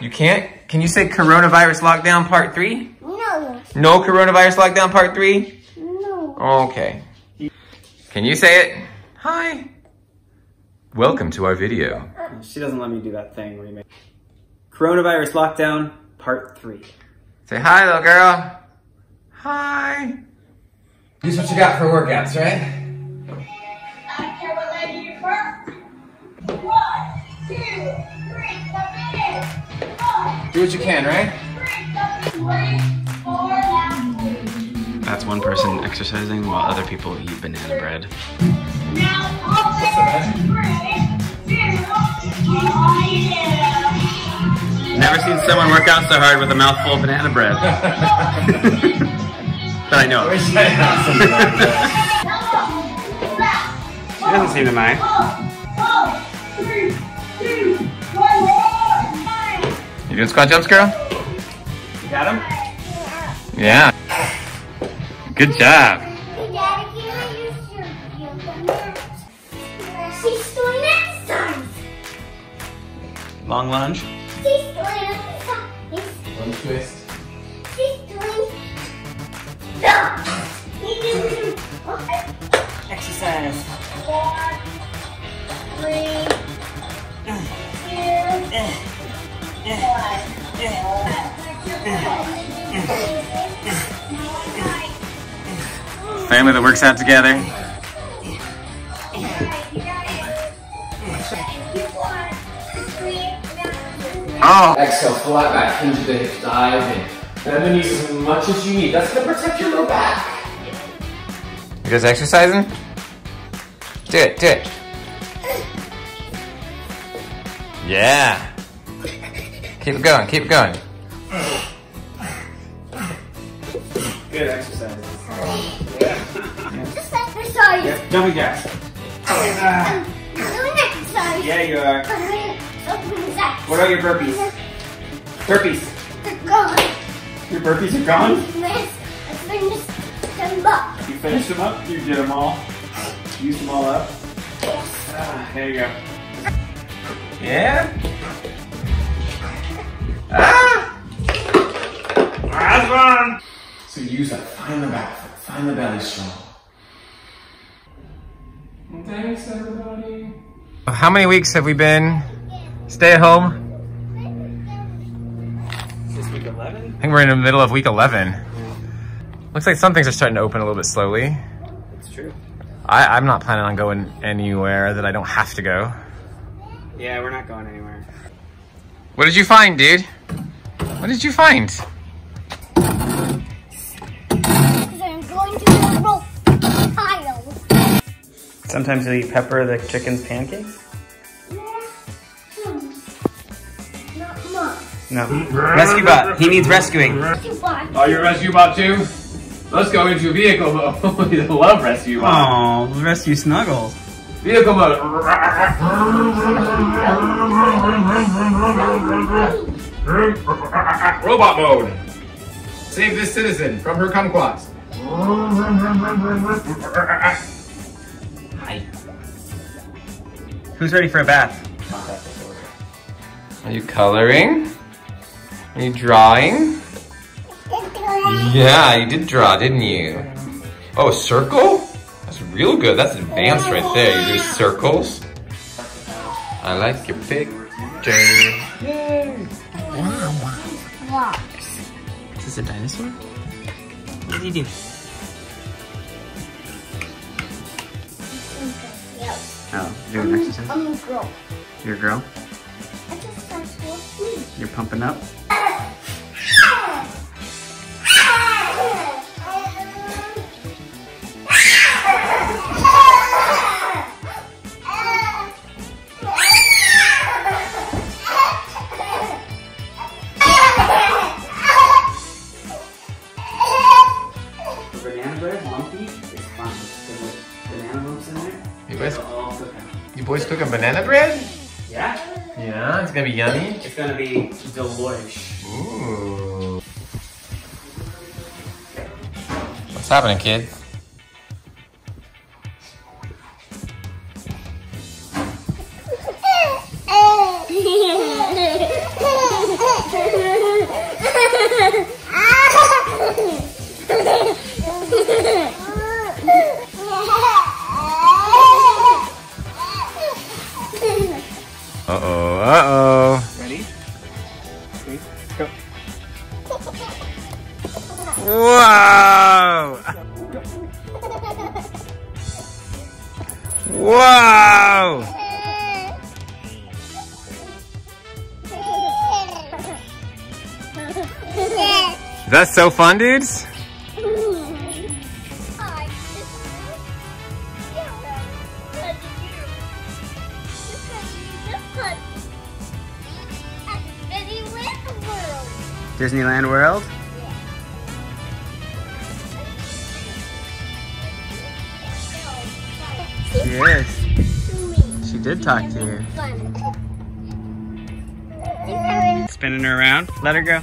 You can't? Can you say coronavirus lockdown part 3? No. No coronavirus lockdown part 3? No. Okay. Can you say it? Hi. Welcome to our video. She doesn't let me do that thing where you make coronavirus lockdown part 3. Say hi, little girl. Hi. Here's what you got for workouts, right? Do what you can, right? 3, 4, 5, 6. That's one person exercising while other people eat banana bread. Now, I'll take 3, 2, 1. Never seen someone work out so hard with a mouthful of banana bread. But I know it. She doesn't seem to mind. 4, 3, 2, 1. You doing squat jumps, girl? You got him? Yeah. Good job. She's doing exercise. Long lunge. She's doing exercise. One twist. She's doing exercise. 4, 3, 2. Family that works out together. Oh! Exhale, flat back, hinge the hips, dive in. Bend the knees as much as you need. That's gonna protect your low back. You guys exercising? Do it, do it. Yeah. Keep going, keep going. Good exercise. Yeah. Just exercise. Yeah, jumping jacks. I'm doing exercise. Yeah, you are. What about your burpees? Burpees. They're gone. Your burpees are gone? I finished them up. You finished them up? You did them all? Used them all up? There you go. Yeah? Ah! Last one! So use that, find the back foot, find the belly strong. Thanks everybody. How many weeks have we been stay at home? Is this week 11? I think we're in the middle of week 11. Looks like some things are starting to open a little bit slowly. It's true. I'm not planning on going anywhere that I don't have to go. Yeah, we're not going anywhere. What did you find, dude? What did you find? I'm going to the roll piles. Sometimes you'll eat pepper the chicken's pancakes? Yeah. Not much. No. Rescue bot. He needs rescuing. Oh, you're a rescue bot too? Let's go into vehicle mode. You love rescue bot. Oh, rescue snuggles. Vehicle mode. Robot mode. Save this citizen from her kumquats. Hi. Who's ready for a bath? Are you coloring? Are you drawing? Yeah, you did draw, didn't you? Oh, circle? That's real good. That's advanced right there. You do circles. I like your picture. Yay! Wow. Is this a dinosaur? What did he do? Oh, you're doing exercise? I'm a girl. You're a girl? I just started walking. You're pumping up? Banana bread? Yeah. Yeah, it's gonna be yummy. It's gonna be delicious. Ooh. What's happening, kid? Uh-oh. Ready? Three, go. Wow! Wow! That's so fun, dudes. Disneyland World? Yes. She did talk to you. Spinning her around. Let her go.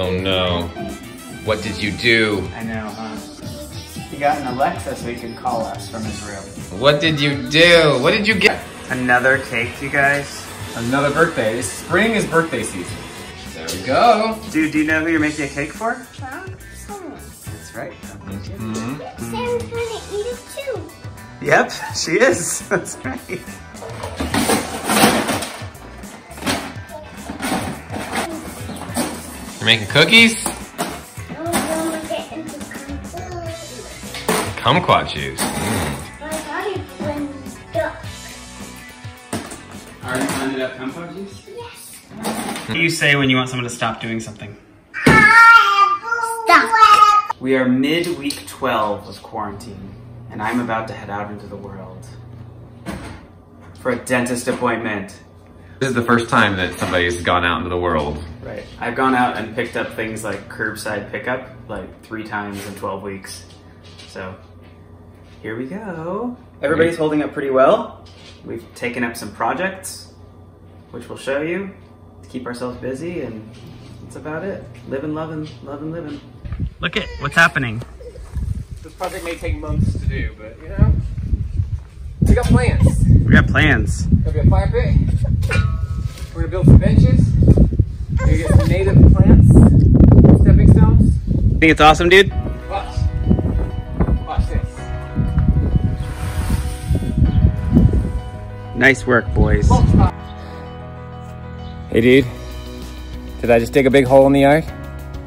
Oh no. What did you do? I know, huh? He got an Alexa so he could call us from his room. What did you do? What did you get? Another cake, you guys. Another birthday. This spring is birthday season. There we go. Dude, do you know who you're making a cake for? Huh? Someone. That's right. Mm-hmm. Sam's gonna eat it too. Yep, she is. That's right. Making cookies? Kumquat juice. Are you finding out kumquat juice? Yes. What do you say when you want someone to stop doing something? Stop. We are mid-week 12 of quarantine, and I'm about to head out into the world for a dentist appointment. This is the first time that somebody's gone out into the world. Right. I've gone out and picked up things like curbside pickup, like 3 times in 12 weeks. So, here we go. Everybody's holding up pretty well. We've taken up some projects, which we'll show you, to keep ourselves busy, and that's about it. Living, loving, loving, living. Look at what's happening. This project may take months to do, but you know, we got plans. We got plans. There'll be a fire pit. We're gonna build some benches. We're gonna get some native plants, stepping stones. Think it's awesome, dude? Watch. Watch this. Nice work, boys. Hey, dude. Did I just dig a big hole in the yard?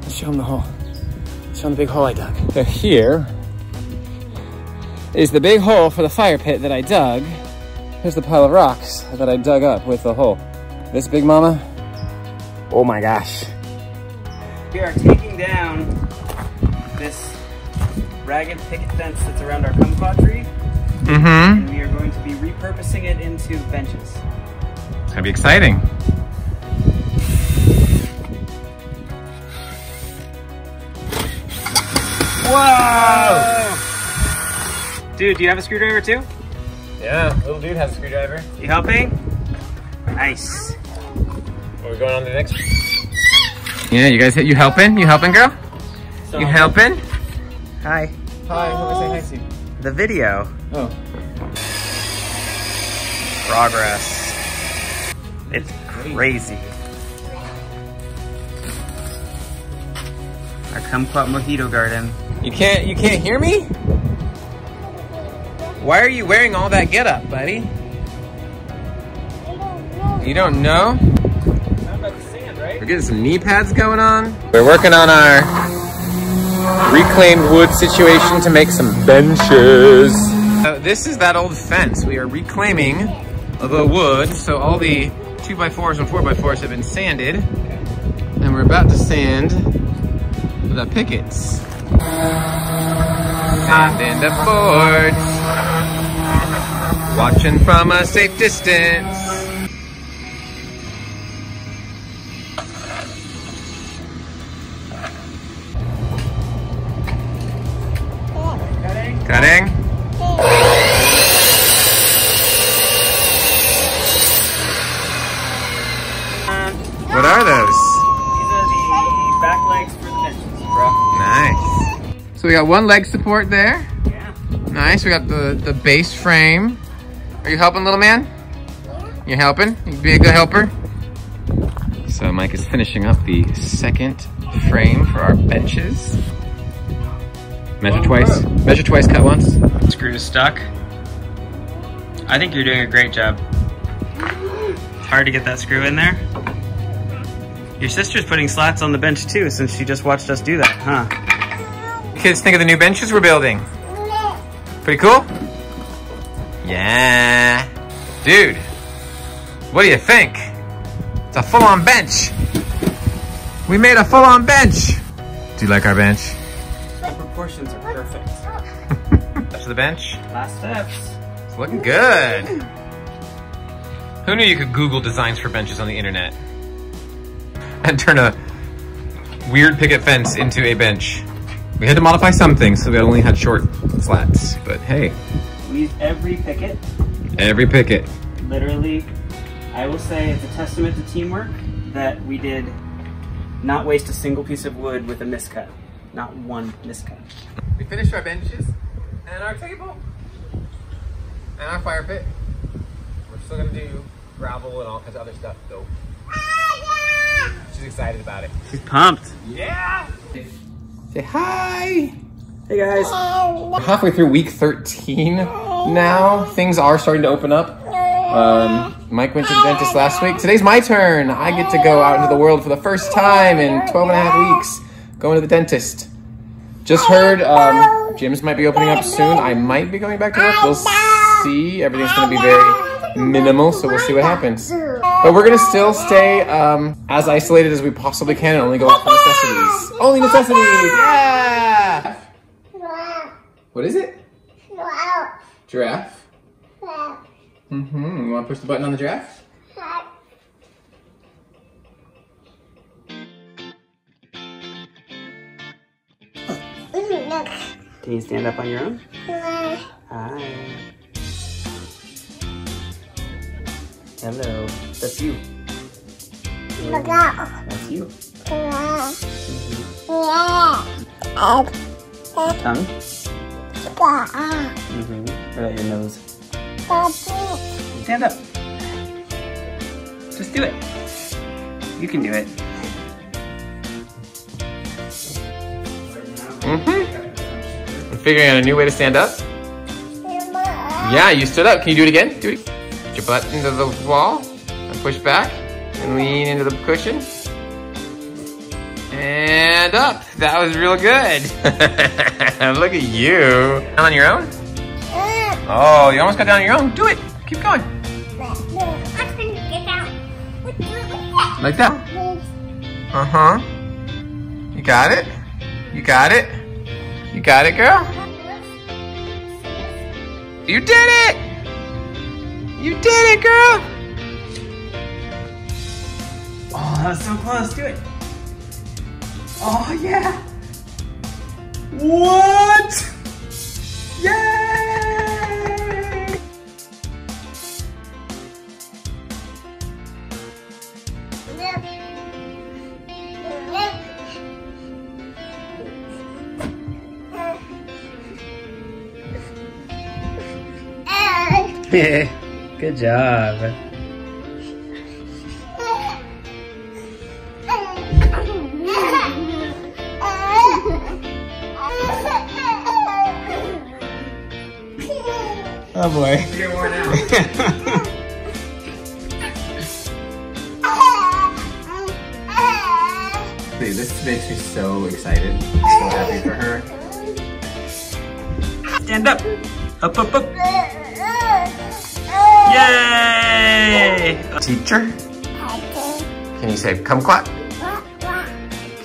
Let's show them the hole. Let's show them the big hole I dug. So here is the big hole for the fire pit that I dug. Here's the pile of rocks that I dug up with the hole. This big mama, oh my gosh. We are taking down this ragged picket fence that's around our kumquat tree. Mm-hmm. And we are going to be repurposing it into benches. It's gonna be exciting. Whoa! Dude, do you have a screwdriver too? Yeah, little dude has a screwdriver. You helping? Nice. Are we going on to the next? Yeah, you guys, you helping? You helping, girl? Stop. You helping? Hi. Hi, who am I saying hi to? The video. Oh. Progress. It's crazy. Our kumquat mojito garden. You can't hear me? Why are you wearing all that getup, buddy? I don't know. You don't know? Not about the sand, right? We're getting some knee pads going on. We're working on our reclaimed wood situation to make some benches. So this is that old fence. We are reclaiming the wood. So all the 2x4s and 4x4s have been sanded. And we're about to sand the pickets. Sanding the boards. Watching from a safe distance. Cutting. What are those? So we got one leg support there. Yeah. Nice, we got the base frame. Are you helping, little man? Yeah. You helping? You be a good helper? So Mike is finishing up the second frame for our benches. Measure twice. Measure twice, cut once. Screw is stuck. I think you're doing a great job. It's hard to get that screw in there. Your sister's putting slats on the bench too, since she just watched us do that, huh? Kids, think of the new benches we're building. Pretty cool? Yeah. Dude, what do you think? It's a full-on bench. We made a full-on bench. Do you like our bench? The proportions are perfect. That's the bench. Last steps. It's looking good. Who knew you could Google designs for benches on the internet and turn a weird picket fence into a bench? We had to modify some things, so we only had short slats, but hey. We used every picket. Every picket. Literally, I will say it's a testament to teamwork that we did not waste a single piece of wood with a miscut. Not one miscut. We finished our benches and our table and our fire pit. We're still gonna do gravel and all kinds of other stuff though. She's excited about it. She's pumped. Yeah. Say hi. Hey guys. We're halfway through week 13 now. Things are starting to open up. Mike went to the dentist last week. Today's my turn. I get to go out into the world for the first time in 12 and a half weeks. Going to the dentist. Just heard gyms might be opening up soon. I might be going back to work. We'll see. Everything's gonna be very minimal, so we'll see what happens. But we're gonna still stay as isolated as we possibly can and only go out for necessities. Only necessities! Yeah! Giraffe. What is it? Giraffe. Giraffe? Giraffe. Mm-hmm. You wanna push the button on the giraffe? Giraffe. Can you stand up on your own? Yeah. Hi. Hello. That's you. Look out. That's you. Yeah. Mm-hmm. Yeah. Tongue? Yeah. Mm-hmm. What about your nose? Yeah. Stand up. Just do it. You can do it. Mm-hmm. Figuring out a new way to stand up? Yeah, you stood up. Can you do it again? Do it. Put your butt into the wall and push back and lean into the cushion. And up. That was real good. Look at you. Down on your own? Oh, you almost got down on your own. Do it. Keep going. Like that. Uh-huh. You got it? You got it? You got it, girl? You did it! You did it, girl! Oh, that was so close. Do it. Oh, yeah! What? Yay! Good job. Oh boy. You're worn out. Dude, this makes me so excited. I'm so happy for her. Stand up. Up, up, up. Yay! Teacher? Can you say kumquat?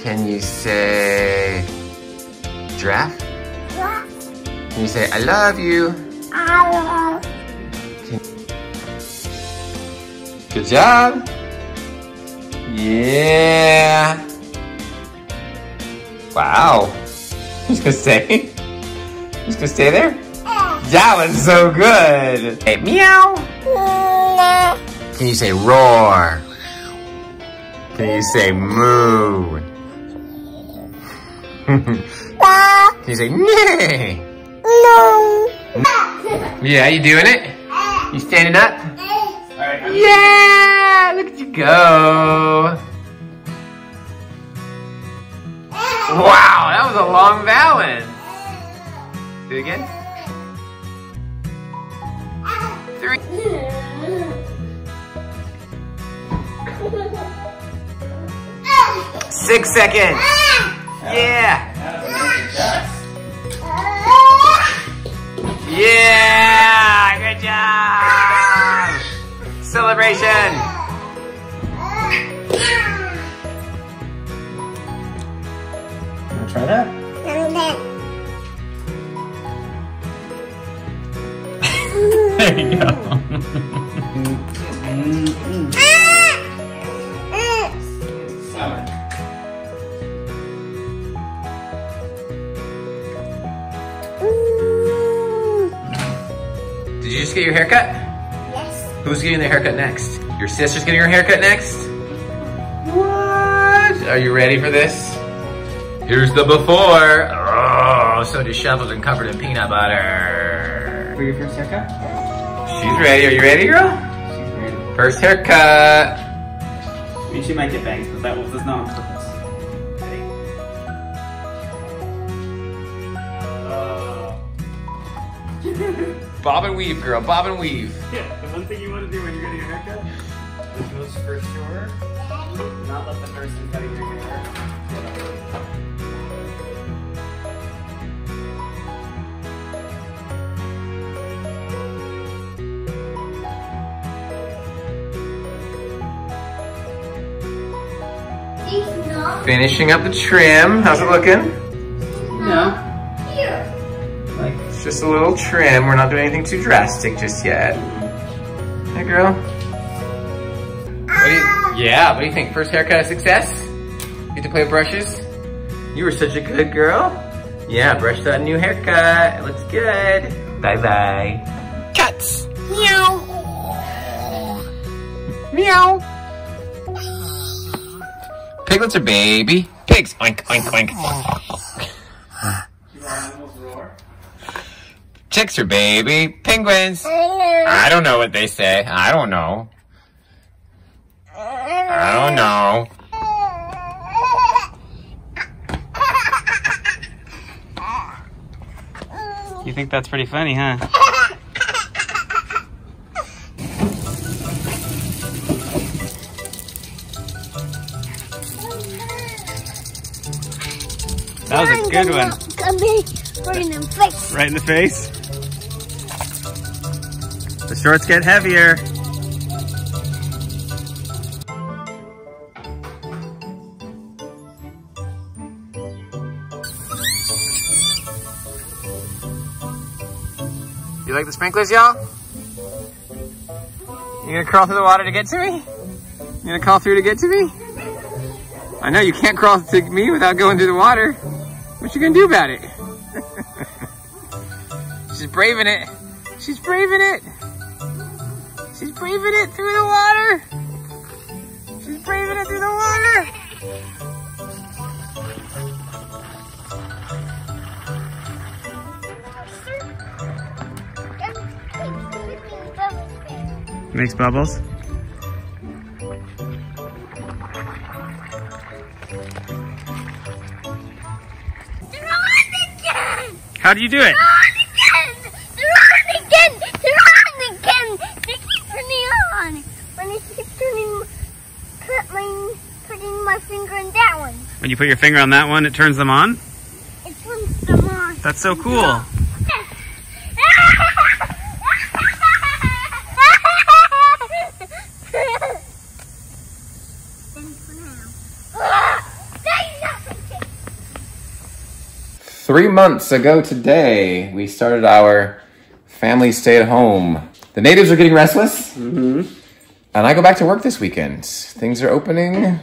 Can you say giraffe? Can you say I love you? Good job! Yeah! Wow! I'm just gonna stay. I'm just gonna stay there? That was so good! Hey, meow! Can you say roar? Can you say moo? Can you say, nay? No. Yeah, you doing it? You standing up? All right, yeah, look at you go. Wow, that was a long balance. Do it again. 3. Six seconds. Yeah. Yeah, good job. Celebration. You wanna try that? There you go. Seven. Did you just get your haircut? Yes. Who's getting the haircut next? Your sister's getting her haircut next? What? Are you ready for this? Here's the before. Oh, so disheveled and covered in peanut butter. For your first haircut? She's ready. Are you ready, girl? She's ready. First haircut. I mean, she might get bangs, but that was not on purpose. Ready? Bob and weave, girl. Bob and weave. Yeah, the one thing you want to do when you're getting your haircut, which was for sure, not let the person cutting your hair. Finishing up the trim. How's it looking? No. Here. Like, it's just a little trim. We're not doing anything too drastic just yet. Hey, girl. What do you think? First haircut a success? You get to play with brushes? You were such a good girl. Yeah, brush that new haircut. It looks good. Bye-bye. Cuts. Meow. Meow. Piglets are baby pigs. Oink, oink, oink. Chicks are baby penguins. I don't know what they say. I don't know. I don't know. You think that's pretty funny, huh? That was a good one. Right in the face. Right in the face. The shorts get heavier. You like the sprinklers, y'all? You gonna crawl through the water to get to me? You gonna crawl through to get to me? I know you can't crawl to me without going through the water. What you gonna do about it? She's braving it. She's braving it. She's braving it through the water. She's braving it through the water. Makes bubbles. How do you do it? They're on again. They keep turning on. When I keep putting my finger on that one. When you put your finger on that one, it turns them on? It turns them on. That's so cool. Yeah. Three months ago today, we started our family stay at home. The natives are getting restless, and I go back to work this weekend. Things are opening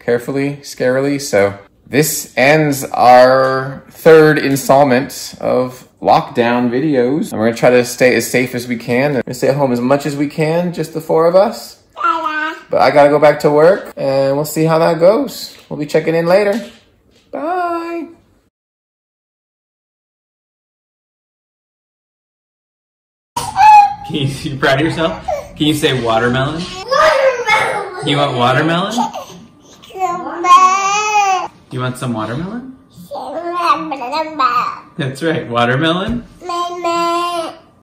carefully, scarily, so this ends our third installment of lockdown videos. And we're gonna try to stay as safe as we can. We're gonna stay at home as much as we can, just the four of us. But I gotta go back to work, and we'll see how that goes. We'll be checking in later. Bye. You proud of yourself? Can you say watermelon? Watermelon! You want watermelon? You want some watermelon? That's right, watermelon?